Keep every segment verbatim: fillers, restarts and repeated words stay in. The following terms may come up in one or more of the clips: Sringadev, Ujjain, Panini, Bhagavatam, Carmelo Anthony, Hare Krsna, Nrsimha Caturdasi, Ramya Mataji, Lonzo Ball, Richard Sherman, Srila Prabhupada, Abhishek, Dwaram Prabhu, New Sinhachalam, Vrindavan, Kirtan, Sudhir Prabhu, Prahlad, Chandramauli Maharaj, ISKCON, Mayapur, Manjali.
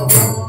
Oh,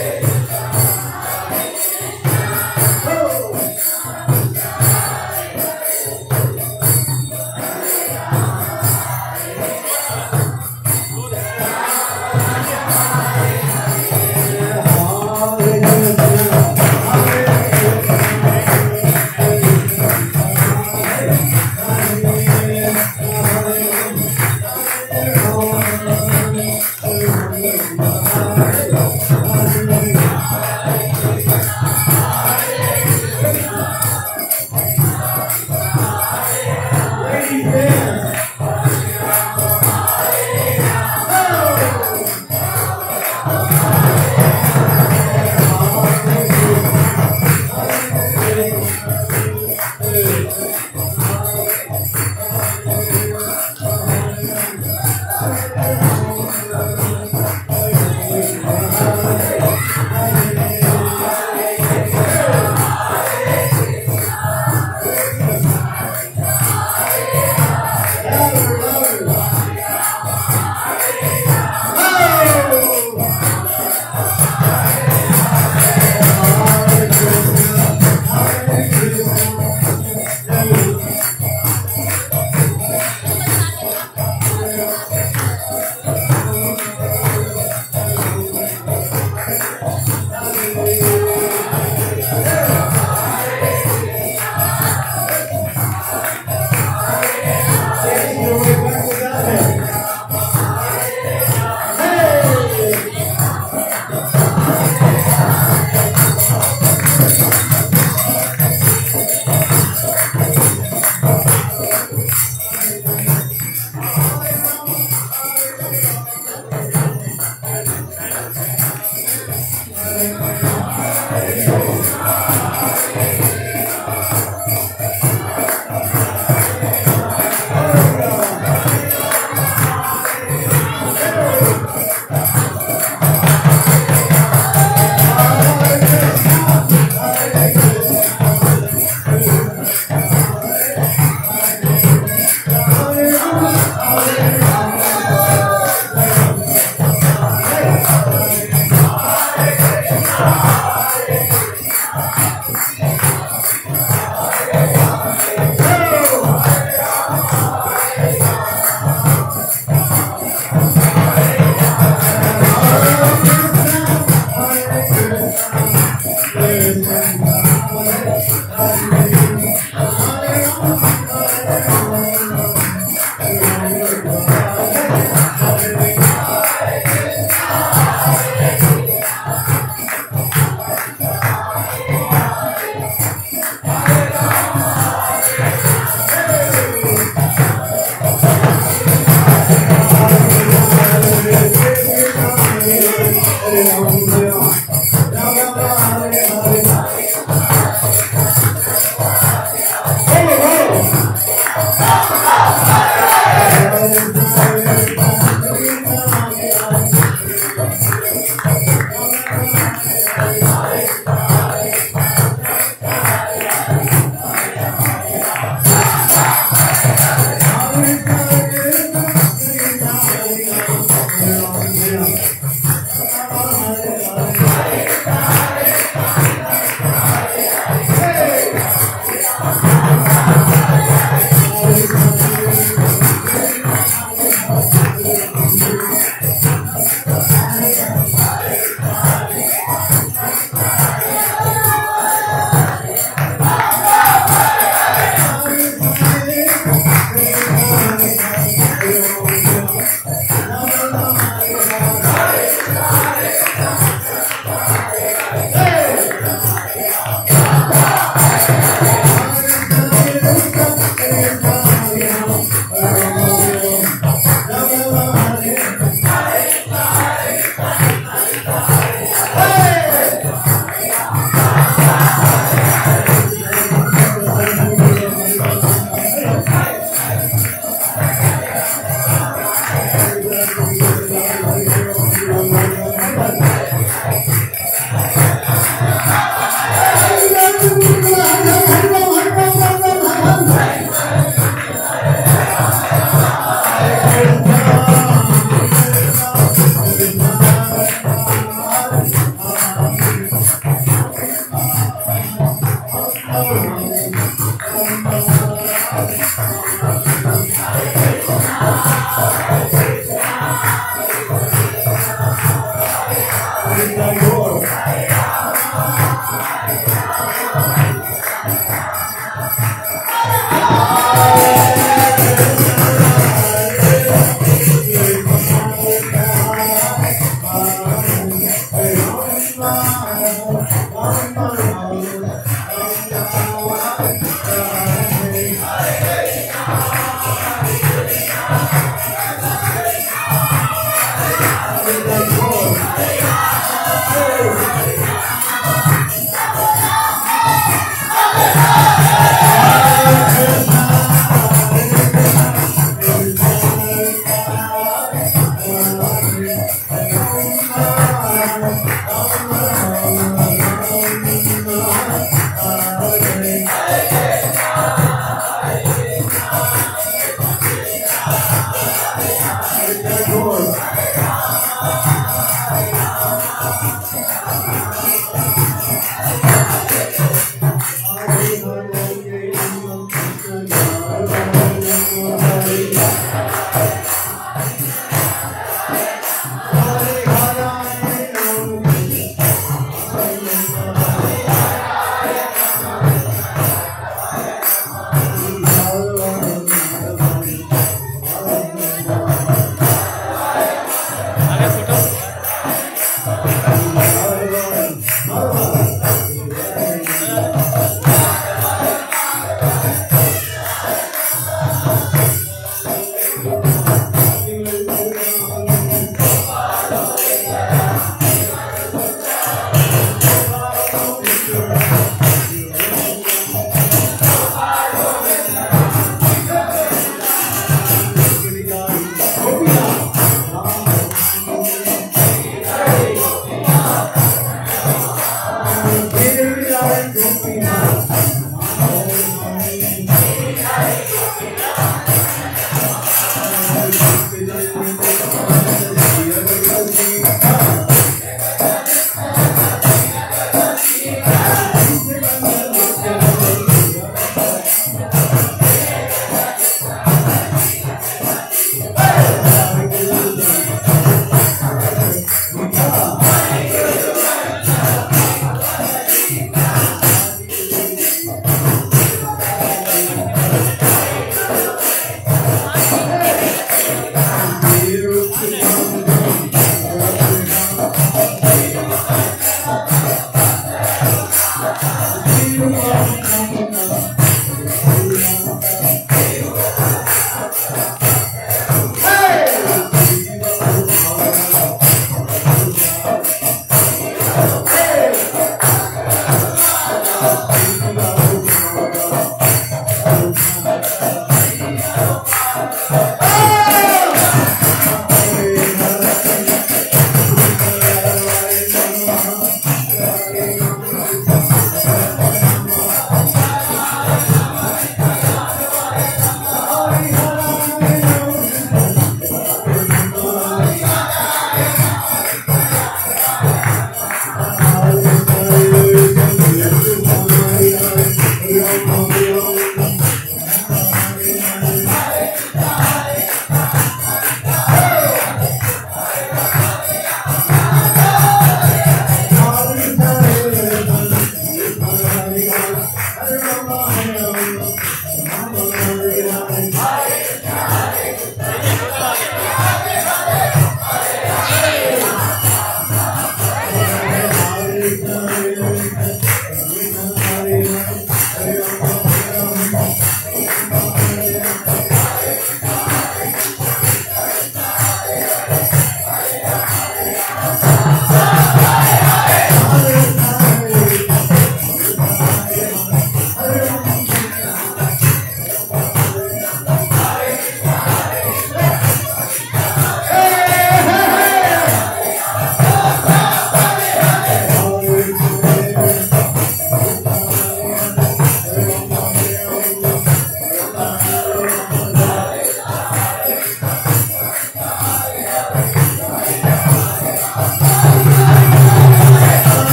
Hare Krishna,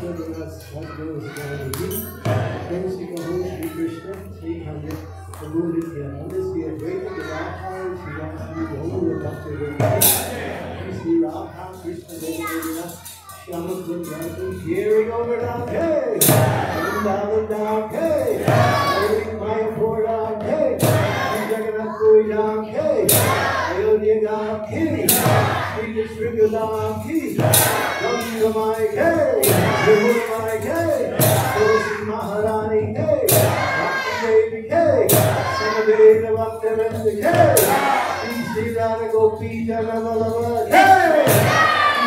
telling us what goes on in then Sri Sri Krishna, Sri Hamlet, the mood is here. Unless we have waited the Radha, Sri Ram, Sri Gauru, Bhakti, Sri Radha, Krishna, Devadevina, Shamakun, Radha, hearing over Radha, Vrindavan Radha, Mayapur Radha, Jagannath Puri Radha, Ayodhya Radha, Sri Sringadev ki, Ramya Mataji, Sudhir Prabhu, Chandramauli Maharaj, Ramya Mataji, Sringadev Bhakti, Sri Radha Gopi Jana Vallabha,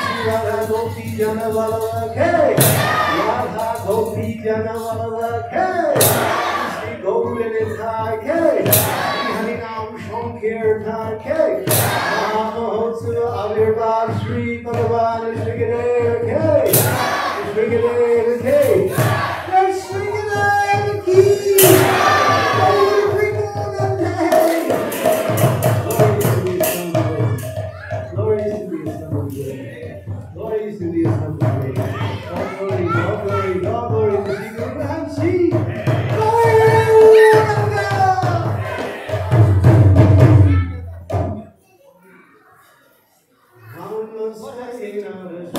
Sri Radha Gopi Jana Vallabha, Radha Gopi Jana Vallabha, Sri Gauranitai. Kirtan K. Mahamahotsav Avirbhav Shri Bhagavan Sringadev K. Sringadev K. Let's Sringadev K. What I say now is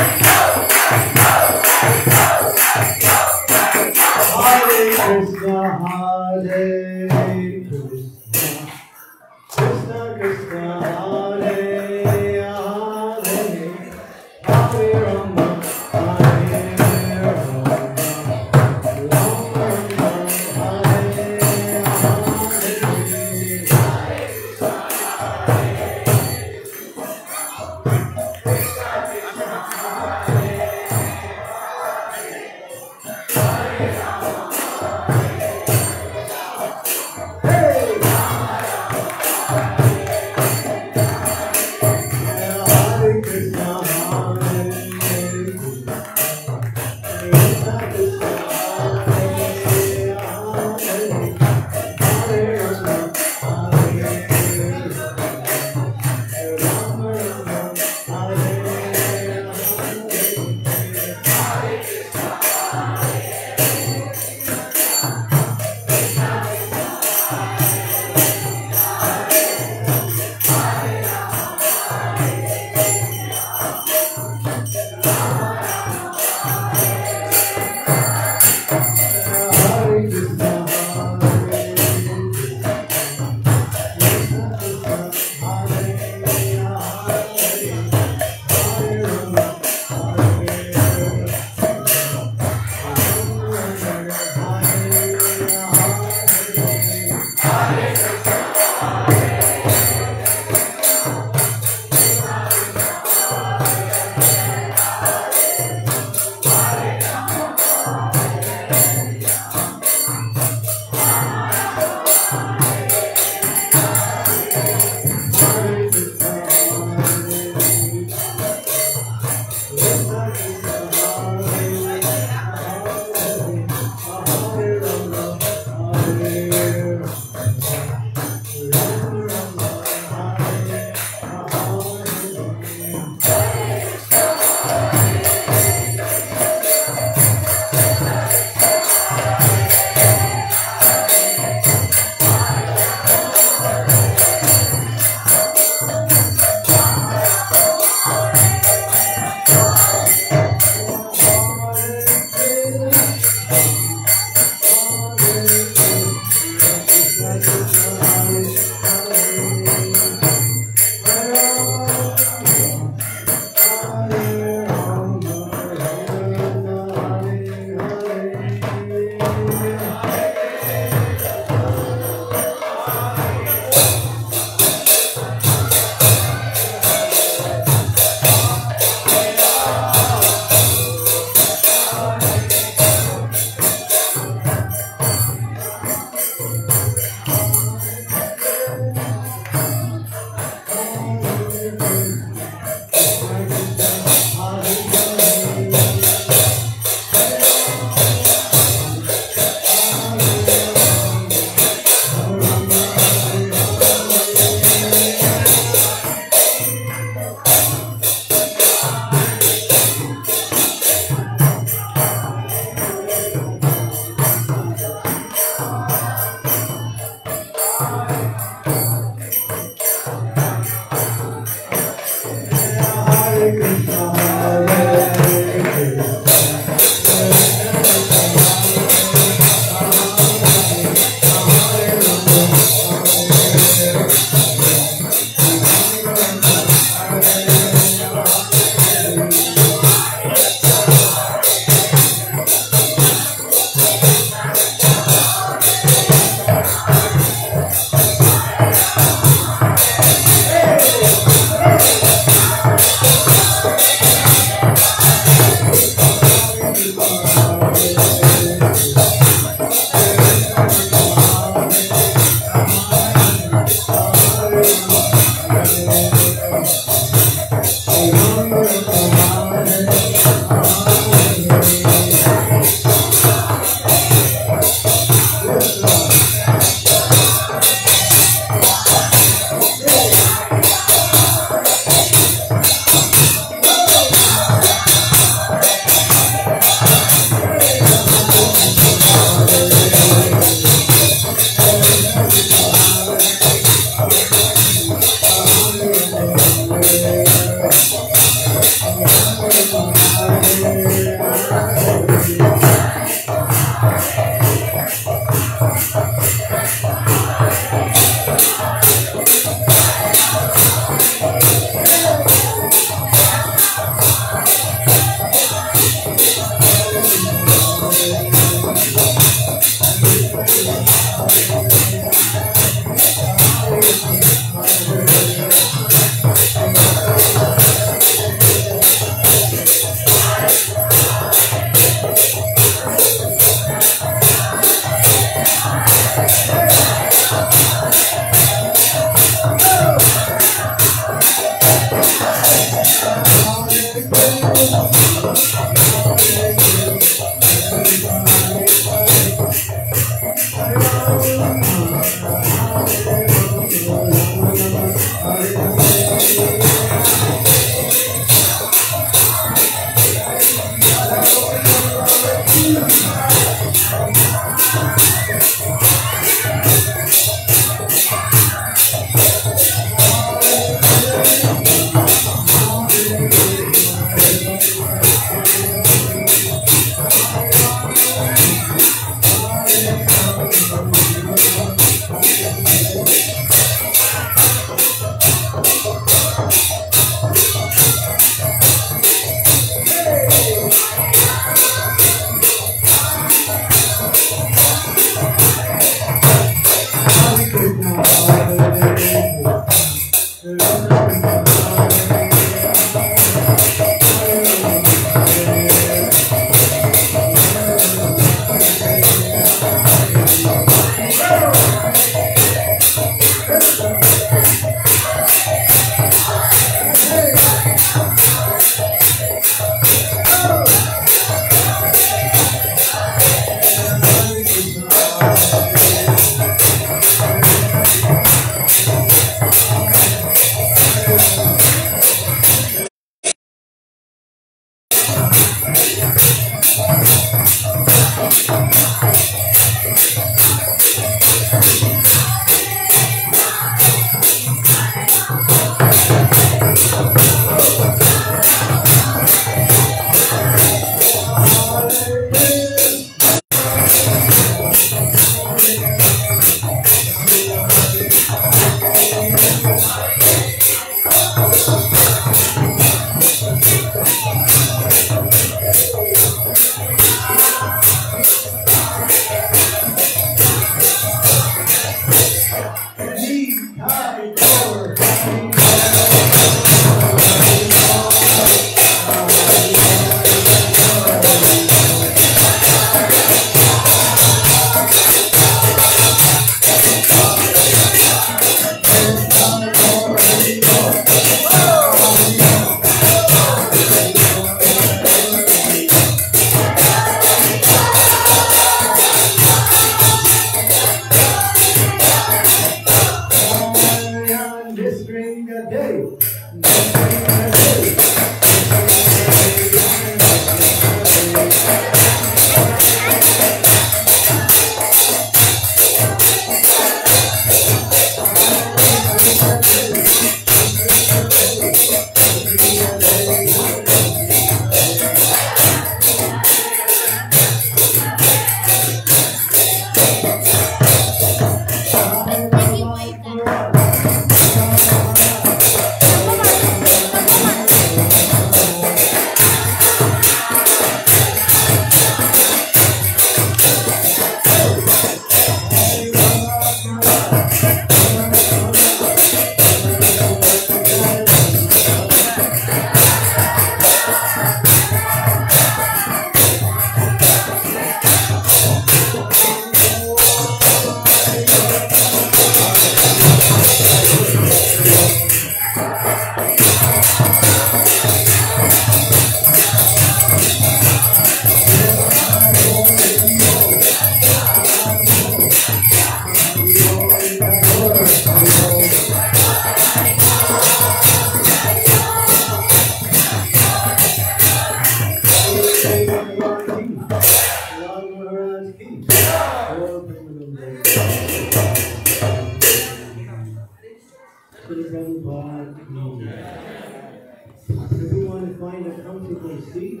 comes, you can see.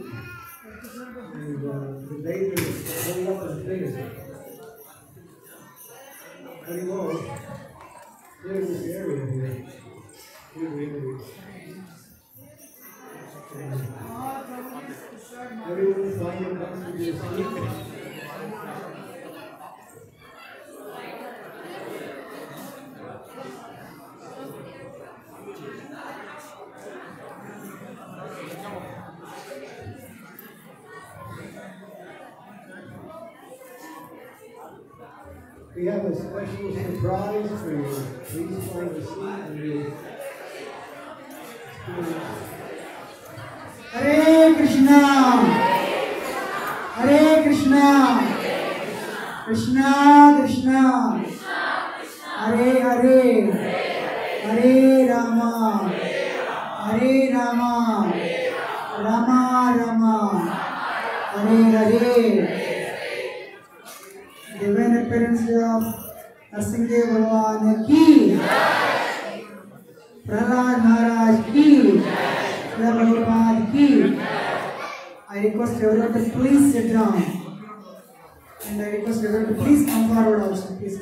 And uh, the light will go up and place. And more, there is this area here. Here we are. Everyone is lying and comes to their sleep. We have a special surprise for you. Please find a seat and you. Hare Krishna! Hare Krishna! Krishna Krishna! Hare Hare! Hare Rama! Hare Rama! Rama Rama! Hare Hare! Divine appearance of Nrsimha Bhagavan ki, Prahlad Maharaj ki, Prabhupada ki. I request everyone to please sit down. And I request everyone to please come forward also. Please.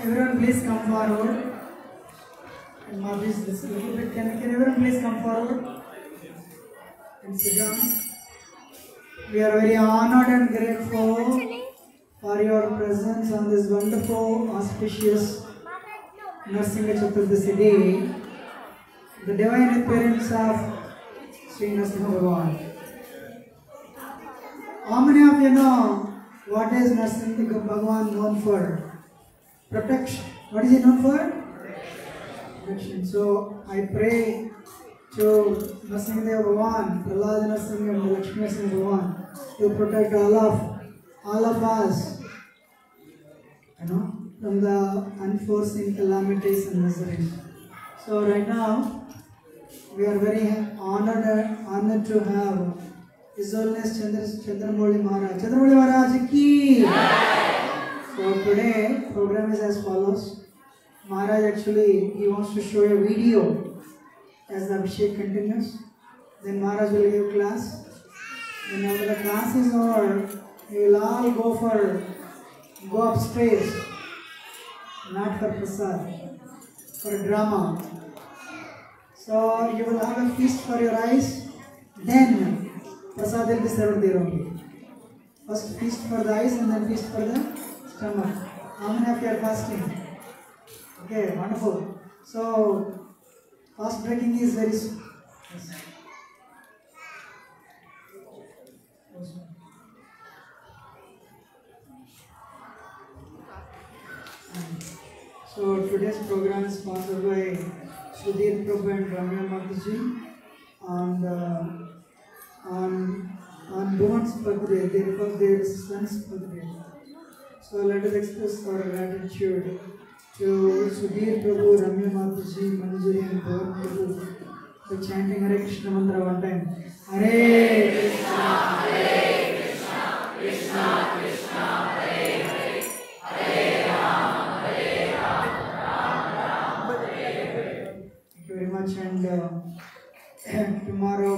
Everyone please come forward. And Marty is just a little bit. Can, can everyone please come forward and sit down? We are very honored and grateful for your presence on this wonderful, auspicious Nrsimha Caturdasi day. The divine appearance of Sri Nrsimha Bhagavan. How many of you know what is Nrsimha Bhagavan known for? Protection. What is it known for? Protection. So I pray to Nrsimha Bhagavan, Prahlad Nrsimha and Lakshmi Nrsimha Bhagavan to protect all of all of us, you know, from the unforeseen calamities and miseries. So right now we are very honored honored to have His Holiness Chandramauli Maharaj. Chandramauli Maharaj ki. So today program is as follows. Maharaj actually he wants to show a video as the Abhishek continues. Then Maharaj will give class. Then after the class is over, we will all go for go upstairs, not for prasad, for drama. So you will have a feast for your eyes. Then prasad will be served there only. First feast for the eyes and then feast for the stomach. How many of you are fasting? Okay, wonderful. So, fast breaking is very soon. Yes. So, today's program is sponsored by Sudhir Prabhu and Ramya Mataji. And uh, on, on women's birthday, they refer their son's birthday. So let us express our gratitude to Sudhir Prabhu, Ramya Mataji, Manjali and Dwaram Prabhu for chanting Hare Krishna mantra one time. Hare Krishna, Hare Krishna, Krishna Krishna, Hare Hare, Hare Rama, Hare Rama, Rama Rama, Hare Hare. Thank you very much, and uh, tomorrow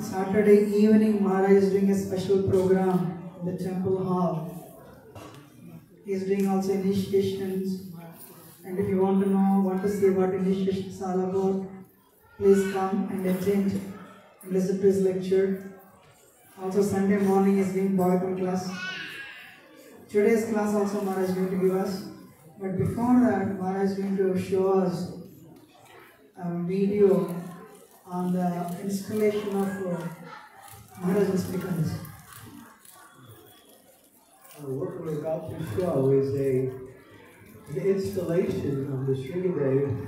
Saturday evening, Maharaj is doing a special program in the temple hall. He is doing also initiations. And if you want to know, want to see what initiation is all about, please come and attend and listen to his lecture. Also, Sunday morning is doing Bhagavatam class. Today's class also Maharaj is going to give us. But before that, Maharaj is going to show us a video on the installation of uh, Maharaj's speakers. Uh, what we're about to show is a, the installation of the Sringadev,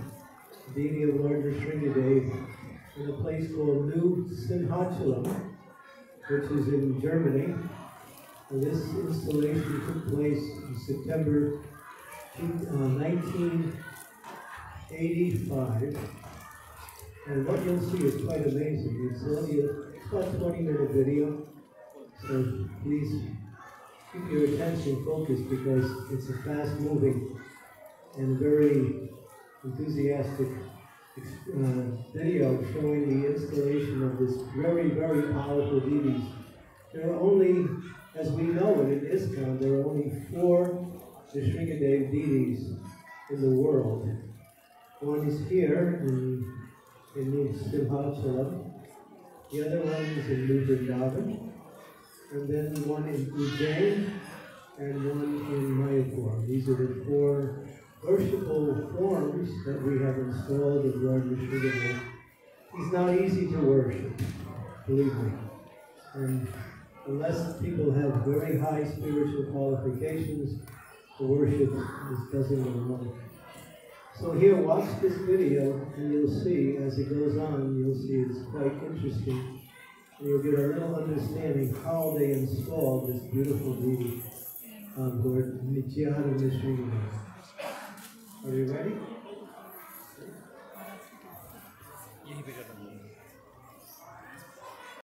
deity of Lord Sringadev, in a place called New Sinhachalam, which is in Germany. And this installation took place in September uh, nineteen eighty-five. And what you'll see is quite amazing. It's only a twelve, twenty minute video. So please keep your attention focused because it's a fast moving and very enthusiastic uh, video showing the installation of this very, very powerful deities. There are only, as we know it in ISKCON, there are only four Sringadev deities in the world. One is here in, in New Sinhachalam, the other one is in New Vrindavan, and then one in Ujjain, and one in Mayapur. These are the four worshipable forms that we have installed in Lord Sringadev. He's not easy to worship, believe me. And unless people have very high spiritual qualifications, the worship is doesn't work. So here, watch this video, and you'll see, as it goes on, you'll see it's quite interesting. And you'll get a little understanding how they installed this beautiful deity of Lord Nrsimha. Are you ready?